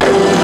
Thank you.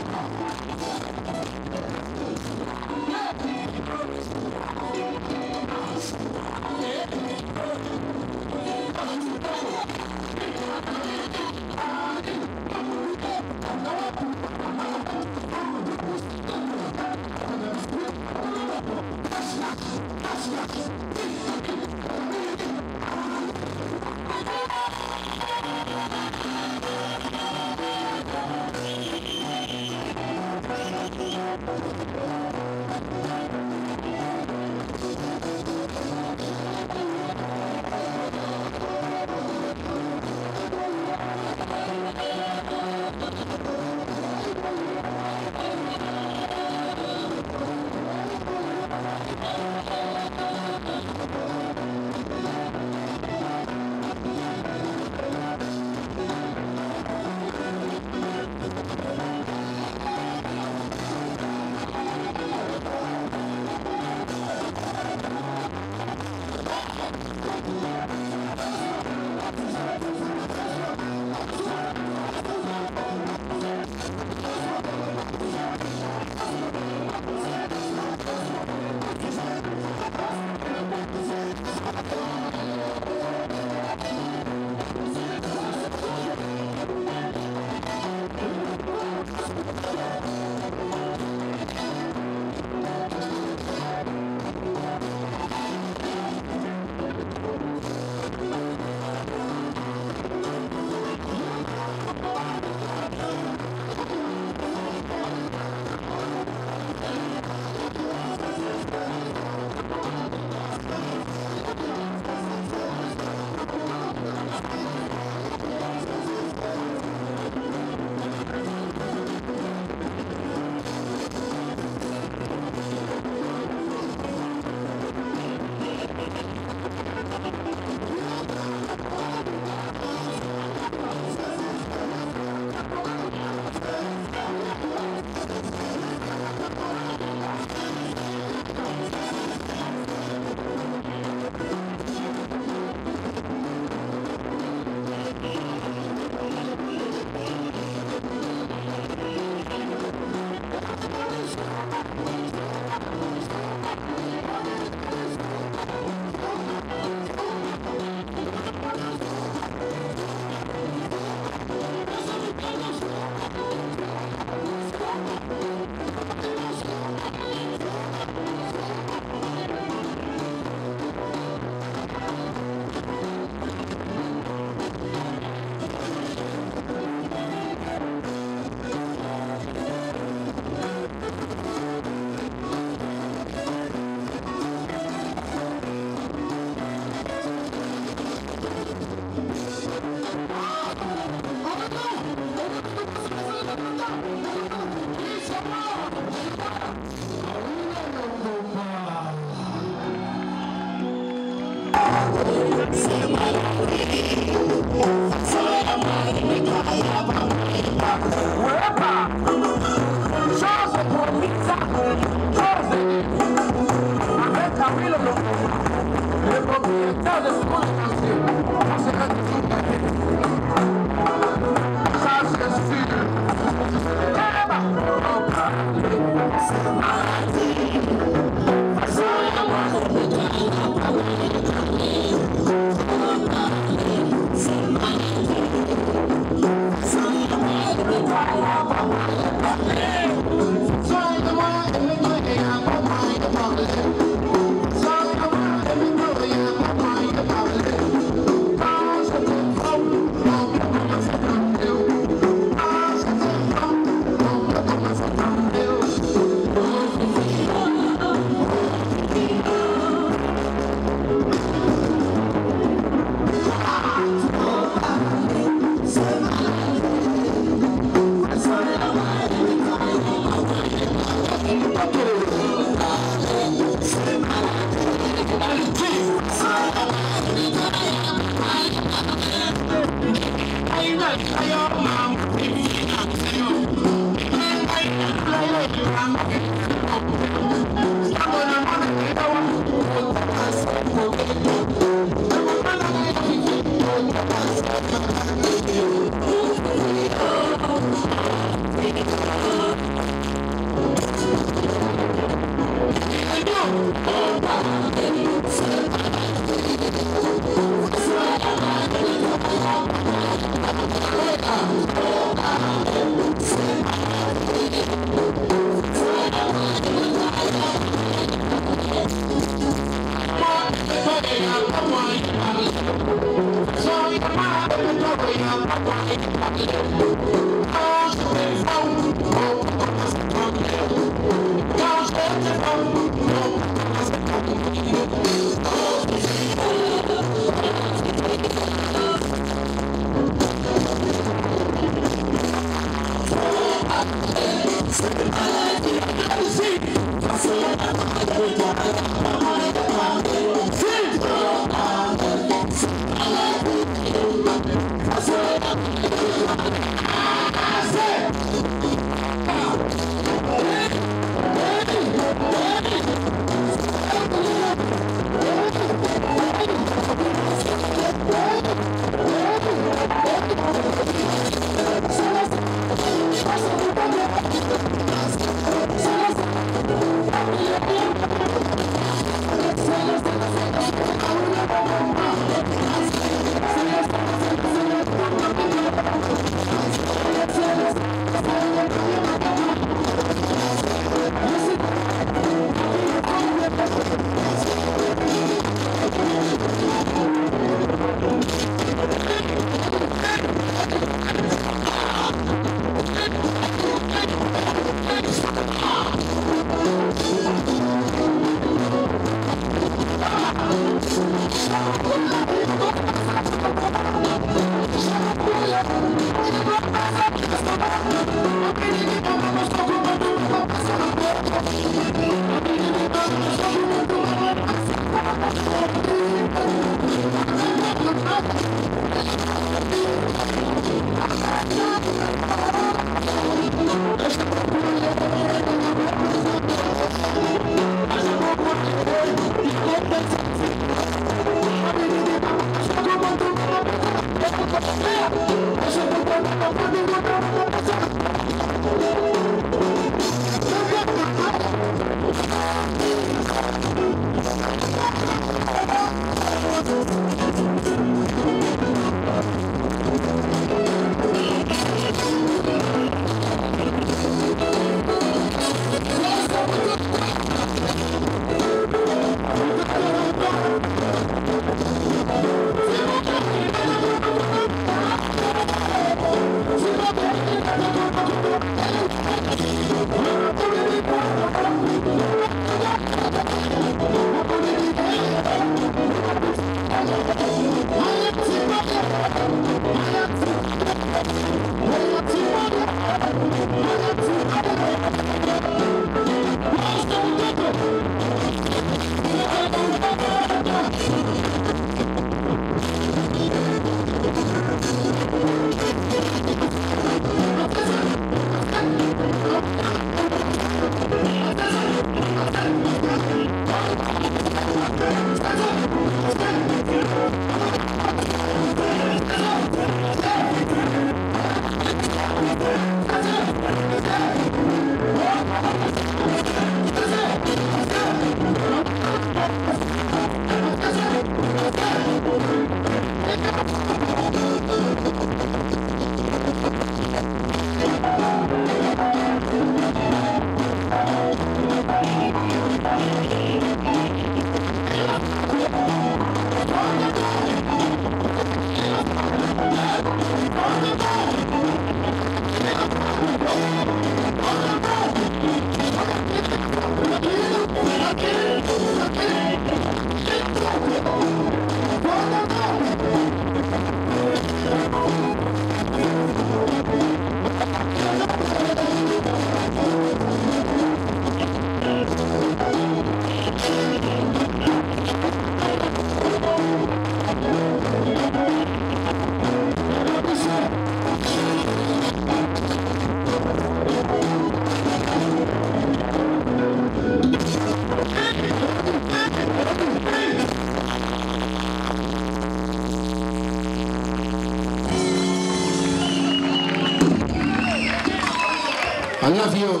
I love you.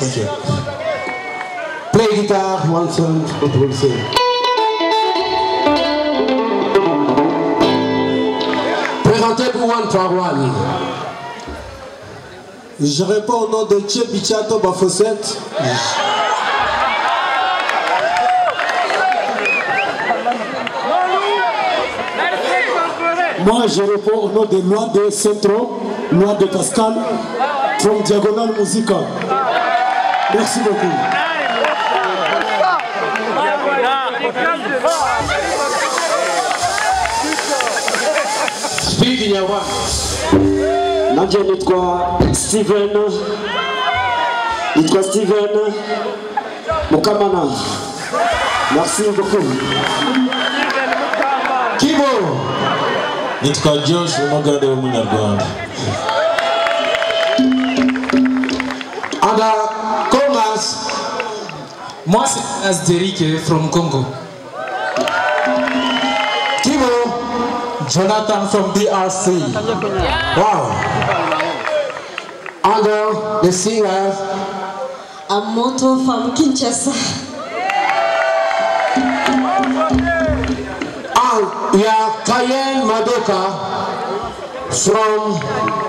Thank you. Play guitar, one song, it will sing. Présentez pour one par one. Je réponds au nom de Tchi Bafosette. Moi, je réponds au nom de Noir de Centro, Noir de Pascal, from Diagonal Musica. Merci beaucoup. Steve Yawa. Nadja Nitwa Steven. Nitwa Steven. Mukamana. Merci beaucoup. Kibo. Nitwa Josh, Magade Munagwanda. Ada. Moi, c'est Asderic from Congo. Kibo, Jonathan from DRC. Wow. Under the singer, Amoto from Kinshasa. And we have Kayen Madoka from.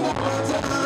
be right back.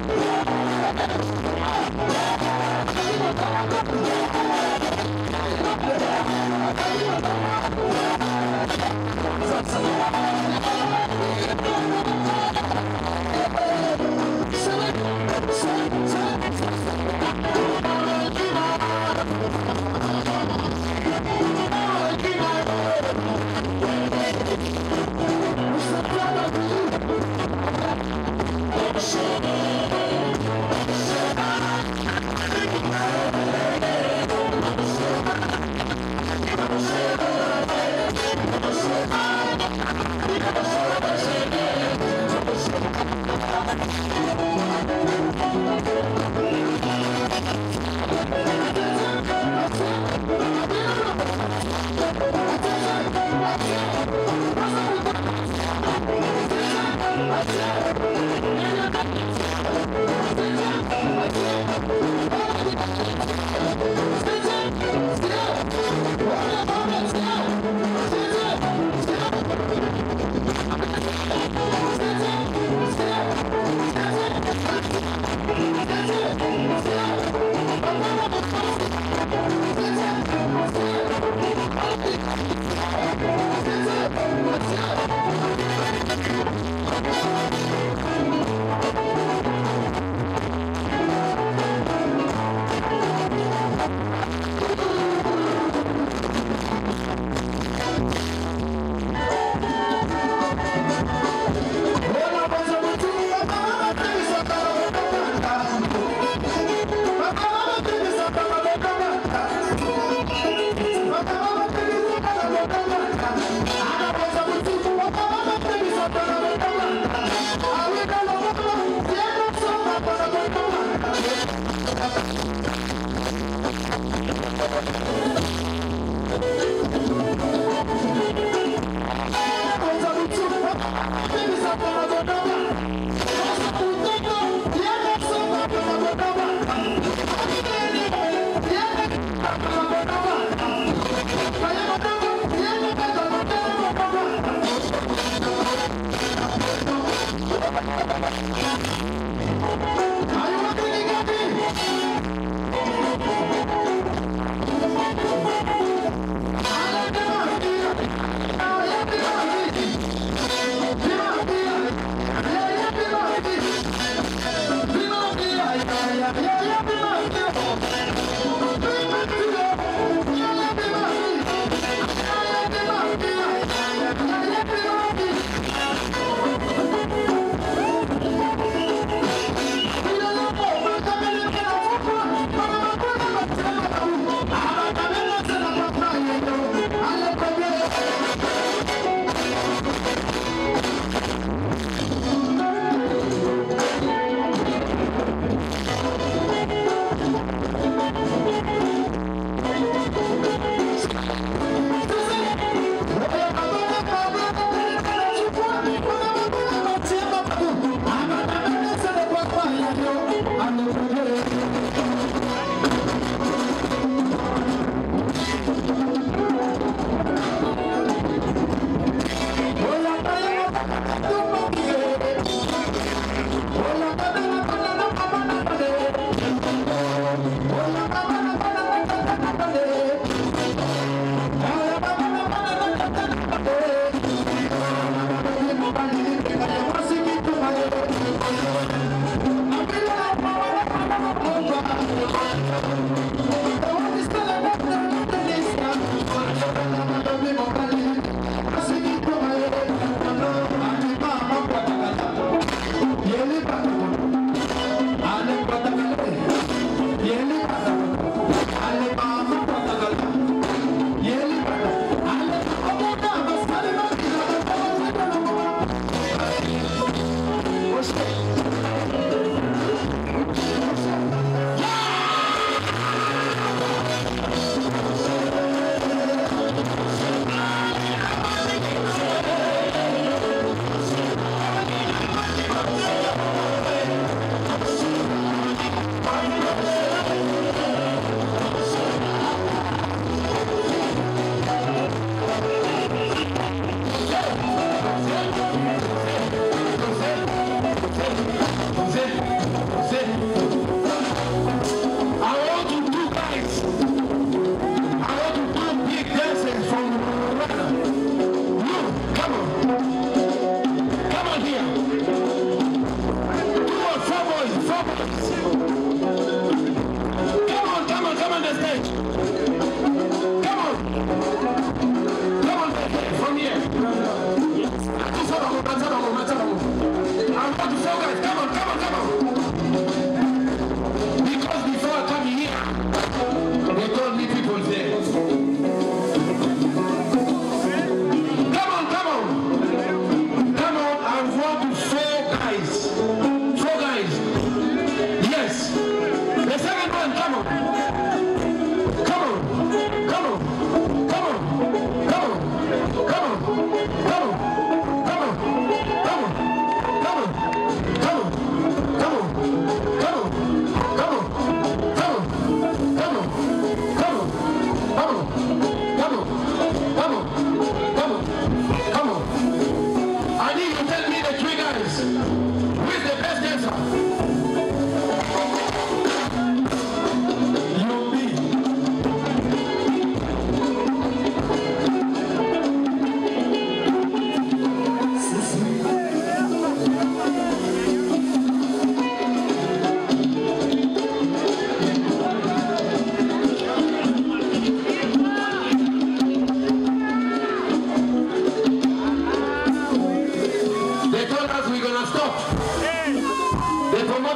We're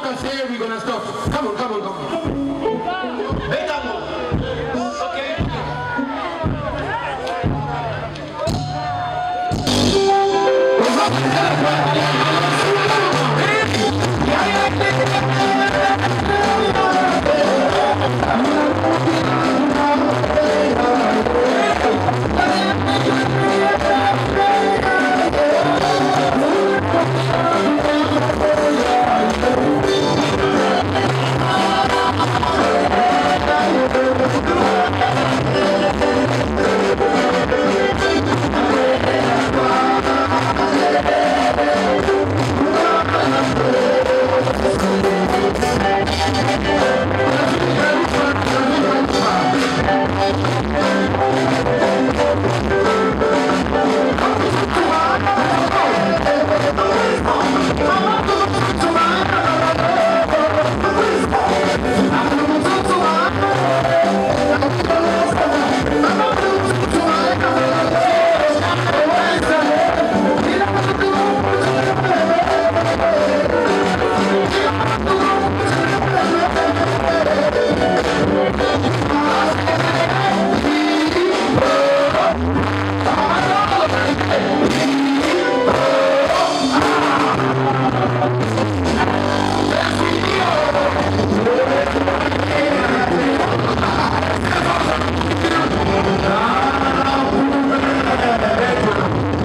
Madoka say we're gonna stop. Come on, come on, come on.